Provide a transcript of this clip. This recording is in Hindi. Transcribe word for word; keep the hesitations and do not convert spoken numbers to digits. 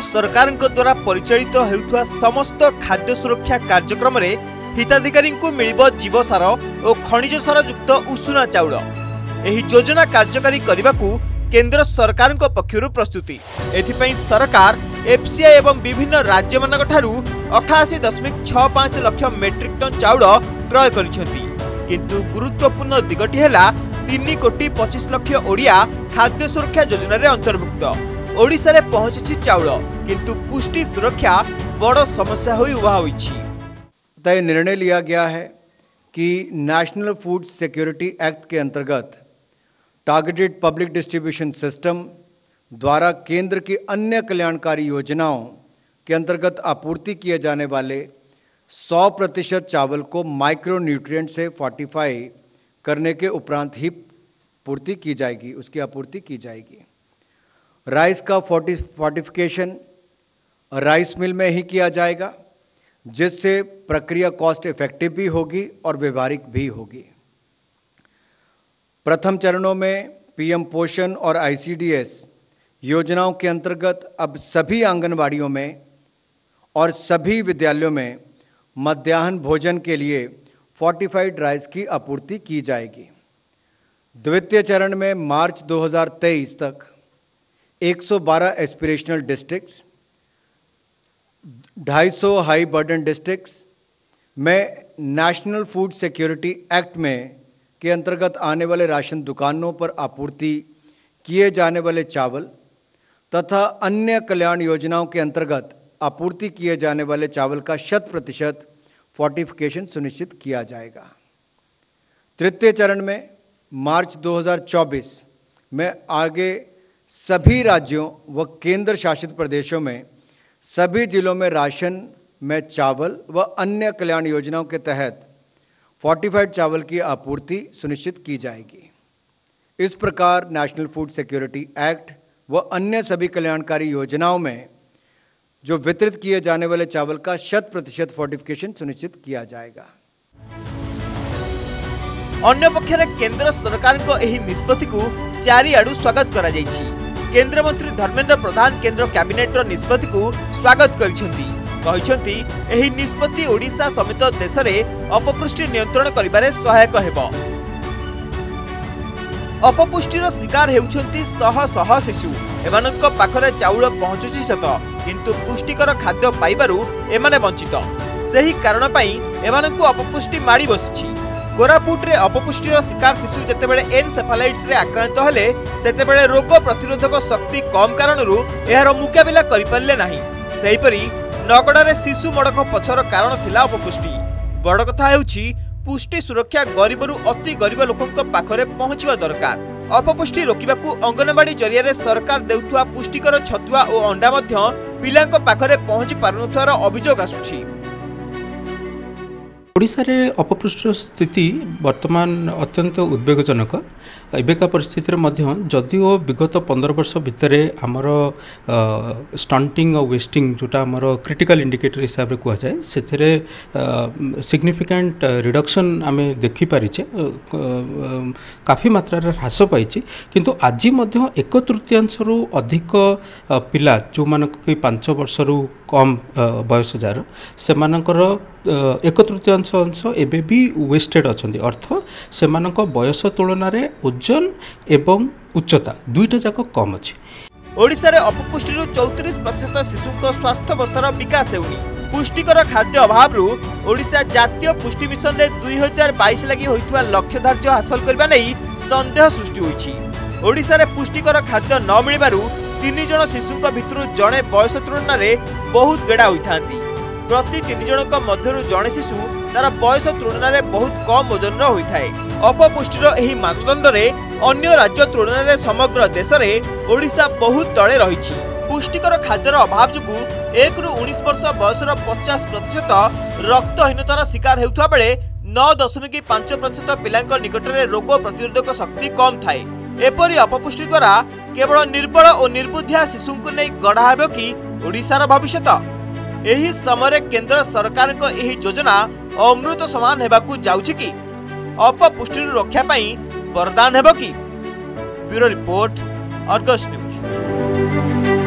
केन्द्र सरकार द्वारा परिचालित होता समस्त खाद्य सुरक्षा कार्यक्रम हिताधिकारी को मिलिबो जीवसार और खनिज सार युक्त उषुना चाउल। यह योजना कार्यकारी करने को केन्द्र सरकार पक्षर प्रस्तुति। एथिपई सरकार एफसीआई एवं विभिन्न राज्य मानक ठारू अठाशी दशमिक छः पांच लक्ष मेट्रिक टन चाउल क्रय करिसेंती। किंतु गुरुत्वपूर्ण दिगटी है तीन कोटी पचीस लक्ष ओडिया खाद्य सुरक्षा योजन अंतर्भुक्त। ओडिशा रे पहुंची चाउल किंतु पुष्टि सुरक्षा बड़ समस्या हुई उभा हुई। तय निर्णय लिया गया है कि नेशनल फूड सिक्योरिटी एक्ट के अंतर्गत टारगेटेड पब्लिक डिस्ट्रीब्यूशन सिस्टम द्वारा केंद्र की अन्य कल्याणकारी योजनाओं के अंतर्गत आपूर्ति किए जाने वाले सौ प्रतिशत चावल को माइक्रो न्यूट्रिएंट से फोर्टिफाई करने के उपरांत ही पूर्ति की जाएगी, उसकी आपूर्ति की जाएगी। राइस का फोर्टिफिकेशन राइस मिल में ही किया जाएगा, जिससे प्रक्रिया कॉस्ट इफेक्टिव भी होगी और व्यवहारिक भी होगी। प्रथम चरणों में पीएम पोषण और आईसीडीएस योजनाओं के अंतर्गत अब सभी आंगनवाड़ियों में और सभी विद्यालयों में मध्याह्न भोजन के लिए फोर्टिफाइड राइस की आपूर्ति की जाएगी। द्वितीय चरण में मार्च दो हज़ार तेईस तक एक सौ बारह एस्पिरेशनल डिस्ट्रिक्ट्स, दो सौ पचास हाई बर्डन डिस्ट्रिक्ट्स में नेशनल फूड सिक्योरिटी एक्ट में के अंतर्गत आने वाले राशन दुकानों पर आपूर्ति किए जाने वाले चावल तथा अन्य कल्याण योजनाओं के अंतर्गत आपूर्ति किए जाने वाले चावल का शत प्रतिशत फोर्टिफिकेशन सुनिश्चित किया जाएगा। तृतीय चरण में मार्च दो हज़ार चौबीस में आगे सभी राज्यों व केंद्र शासित प्रदेशों में सभी जिलों में राशन में चावल व अन्य कल्याण योजनाओं के तहत फोर्टिफाइड चावल की आपूर्ति सुनिश्चित की जाएगी। इस प्रकार नेशनल फूड सिक्योरिटी एक्ट व अन्य सभी कल्याणकारी योजनाओं में जो वितरित किए जाने वाले चावल का शत प्रतिशत फोर्टिफिकेशन सुनिश्चित किया जाएगा। अन्य पक्षरे केंद्र सरकार को एही निष्पत्ति को चारिआडू स्वागत करा जायछि। केंद्र मंत्री धर्मेंद्र प्रधान केंद्र कैबिनेटर निष्पत्ति को स्वागत करिसेंती। कहिसेंती एही निष्पत्ति ओडिशा समेत देश में अपपुष्टि नियंत्रण करिबारे सहायक हेबो। अपपुष्टिर शिकार हेउछंती सह सह शिशु। एमानक पाखरे चाउल पहुँचुछि सत किंतु पुष्टिकर खाद्य पाइबारु एमाने वंचित। सेही कारण पई एमानकु अपपुष्टि माड़ी बसुछि। कोरापुटे अपपुष्टिर शिकार शिशु जितेबले एनसेफालाइट्स रे आक्रांत हेले सेतेबले रोग प्रतिरोधक शक्ति कम कारण यार मुकाबला करिपारले नाही। सेहीपरि नगड़े शिशु मड़क पछर कारण थिला अपपुष्टि। बड़ कथा हेउछि पुष्टि सुरक्षा गरीबरू अति गरीब लोकक पाखरे पहुँचवा दरकार। अपपुष्टि रोकिबाकू अंगनवाड़ी जरिया सरकार देउथुआ पुष्टिकर छतुआ और अंडा मध्य पिलांक पाखरे पहुँची पारुनथुआर अभियोग आसुछि। ओडिशा रे अपपुष्टिर स्थिति वर्तमान अत्यंत उद्वेगजनक। एबेका परिस्थिति मध्ये जदिओ विगत पंद्रह वर्ष भितर आमर स्टंटिंग और वेस्टिंग जोटा आमर क्रिटिकल इंडिकेटर हिसाब से कह जाए से सिग्निफिकेंट रिडक्शन आम देखिपारिचे, काफी मात्रा ह्रास पाइछि। किंतु आज एक तृतीयांश रु अधिक पिला जो मानक पांच वर्ष रु कम बयस जार से एक तृतीयांश अंश एबे भी वेस्टेड अच्छा अर्थ से बयस तुलन में ओजन एवं उच्चता दुईटा जाक कम अच्छी। ओडिशा रे अपपुष्टि चौंतीस प्रतिशत शिशु स्वास्थ्यावस्थार विकास हेउनी। पुष्टिकर खाद्य अभाव ओडिशा जातीय पुष्टि मिशन रे दो हज़ार बाईस लागि होइतवा लक्ष्यधार्य हासिल करबा नै संदेह सृष्टि होईछि। ओडिशा रे पुष्टिकर खाद्य न मिलबारु तीन जण शिशुक भितरु जणे बयस तुलन रे बहुत गेडा होइथांती। प्रति तीन जणक मध्यरु जणे शिशु तार बयस तुलन में बहुत कम ओजन होता है। अपपुष्टिर यही मानदंड में अन्य राज्य तुलन में समग्र देश में ओडिशा बहुत तले रही। पुष्टिकर खाद्यर अभाव जो एक रु उन्नीस वर्ष बयसर पचास प्रतिशत रक्तहीनतार शिकार होता बेले नौ दशमिक पांच प्रतिशत पिलांक निकटने रोग प्रतिरोधक शक्ति कम थाए। एपरी अपपुष्टि द्वारा केवल निर्बल और निर्बुद्धिया शिशु को नहीं गढ़ा हेब कि ओडिशार भविष्य। यही समय केंद्र सरकार को यही योजना अमृत समान होगाकू जाउछि कि अपपुष्टि रक्षा पाई वरदान हेब कि? Bureau report, Argus news.